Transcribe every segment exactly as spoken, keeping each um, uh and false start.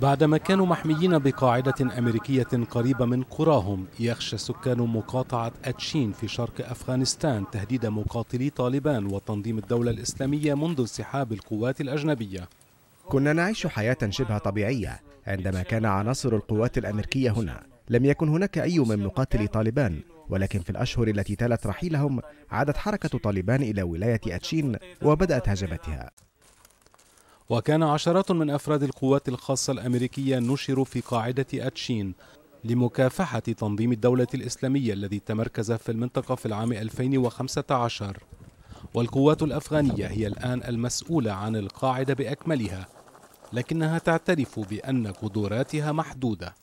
بعدما كانوا محميين بقاعدة أمريكية قريبة من قراهم، يخشى سكان مقاطعة أتشين في شرق أفغانستان تهديد مقاتلي طالبان وتنظيم الدولة الإسلامية منذ انسحاب القوات الأجنبية. كنا نعيش حياة شبه طبيعية عندما كان عناصر القوات الأمريكية هنا، لم يكن هناك أي من مقاتلي طالبان، ولكن في الأشهر التي تلت رحيلهم عادت حركة طالبان إلى ولاية أتشين وبدأت هجمتها. وكان عشرات من أفراد القوات الخاصة الأمريكية نشروا في قاعدة أتشين لمكافحة تنظيم الدولة الإسلامية الذي تمركز في المنطقة في العام ألفين وخمسة عشر، والقوات الأفغانية هي الآن المسؤولة عن القاعدة بأكملها، لكنها تعترف بأن قدراتها محدودة.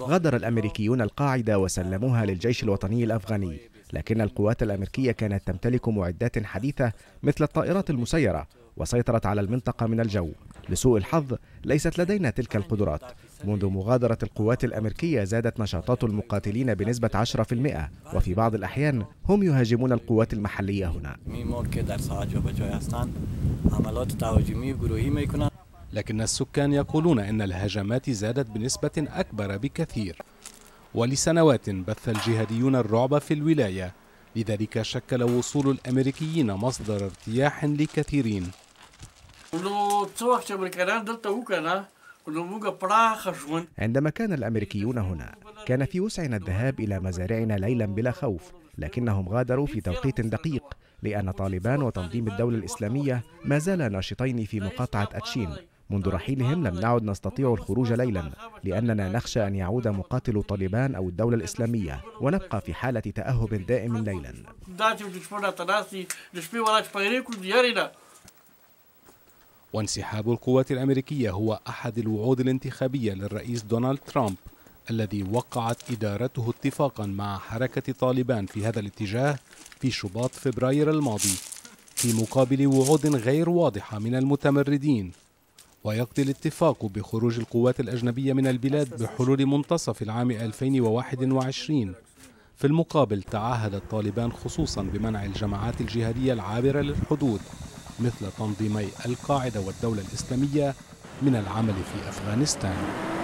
غادر الأمريكيون القاعدة وسلموها للجيش الوطني الأفغاني، لكن القوات الأمريكية كانت تمتلك معدات حديثة مثل الطائرات المسيرة وسيطرت على المنطقة من الجو. لسوء الحظ ليست لدينا تلك القدرات. منذ مغادرة القوات الأمريكية زادت نشاطات المقاتلين بنسبة عشرة بالمئة، وفي بعض الأحيان هم يهاجمون القوات المحلية هنا. لكن السكان يقولون إن الهجمات زادت بنسبة أكبر بكثير، ولسنوات بث الجهاديون الرعب في الولاية، لذلك شكل وصول الأمريكيين مصدر ارتياح لكثيرين. عندما كان الأمريكيون هنا كان في وسعنا الذهاب إلى مزارعنا ليلا بلا خوف، لكنهم غادروا في توقيت دقيق لأن طالبان وتنظيم الدولة الإسلامية ما زالا ناشطين في مقاطعة أتشين. منذ رحيلهم لم نعد نستطيع الخروج ليلا لأننا نخشى أن يعود مقاتل طالبان أو الدولة الإسلامية ونبقى في حالة تأهب دائم ليلا. وانسحاب القوات الأمريكية هو أحد الوعود الانتخابية للرئيس دونالد ترامب الذي وقعت إدارته اتفاقا مع حركة طالبان في هذا الاتجاه في شباط فبراير الماضي، في مقابل وعود غير واضحة من المتمردين، ويقضي الاتفاق بخروج القوات الأجنبية من البلاد بحلول منتصف العام ألفين وواحد وعشرين. في المقابل تعهدت طالبان خصوصا بمنع الجماعات الجهادية العابرة للحدود مثل تنظيمي القاعدة والدولة الإسلامية من العمل في أفغانستان.